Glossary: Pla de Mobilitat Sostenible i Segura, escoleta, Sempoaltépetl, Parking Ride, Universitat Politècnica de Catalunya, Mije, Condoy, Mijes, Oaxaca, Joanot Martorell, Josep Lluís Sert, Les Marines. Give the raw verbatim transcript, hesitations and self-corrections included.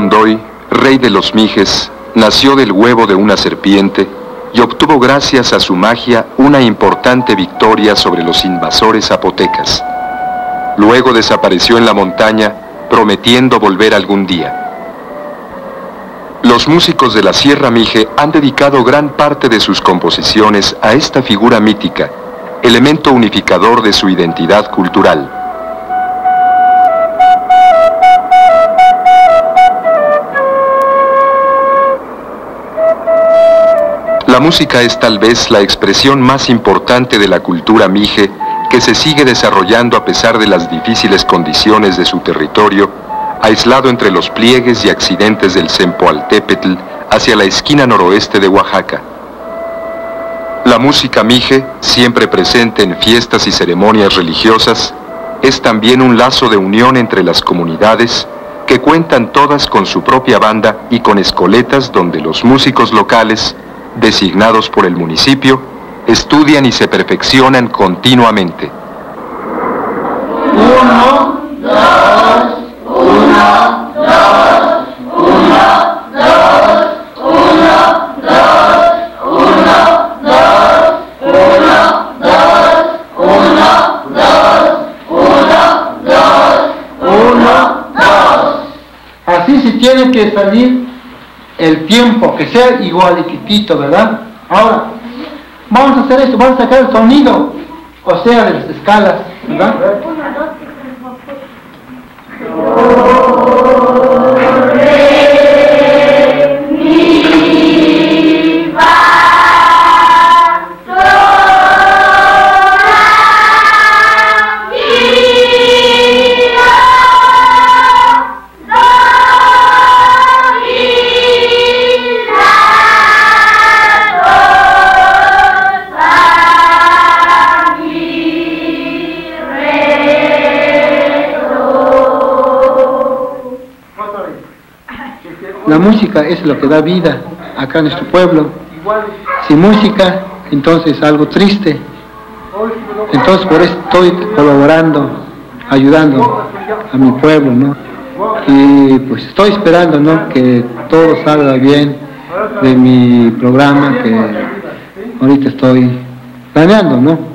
Condoy, rey de los Mijes, nació del huevo de una serpiente y obtuvo gracias a su magia una importante victoria sobre los invasores zapotecas. Luego desapareció en la montaña, prometiendo volver algún día. Los músicos de la Sierra Mije han dedicado gran parte de sus composiciones a esta figura mítica, elemento unificador de su identidad cultural. La música es tal vez la expresión más importante de la cultura mije, que se sigue desarrollando a pesar de las difíciles condiciones de su territorio, aislado entre los pliegues y accidentes del Sempoaltépetl hacia la esquina noroeste de Oaxaca. La música mije, siempre presente en fiestas y ceremonias religiosas, es también un lazo de unión entre las comunidades, que cuentan todas con su propia banda y con escoletas donde los músicos locales, designados por el municipio, estudian y se perfeccionan continuamente. Uno, dos, una, dos, una, dos, una, dos, una, dos, una, dos, una, dos, una, dos, una, dos. Así se tiene que salir el tiempo, que sea igual y quitito, ¿verdad? Ahora, vamos a hacer esto, vamos a sacar el sonido, o sea, de las escalas, ¿verdad? La música es lo que da vida acá en nuestro pueblo. Sin música, entonces es algo triste. Entonces por eso estoy colaborando, ayudando a mi pueblo, ¿no? Y pues estoy esperando, ¿no?, que todo salga bien de mi programa que ahorita estoy planeando, ¿no?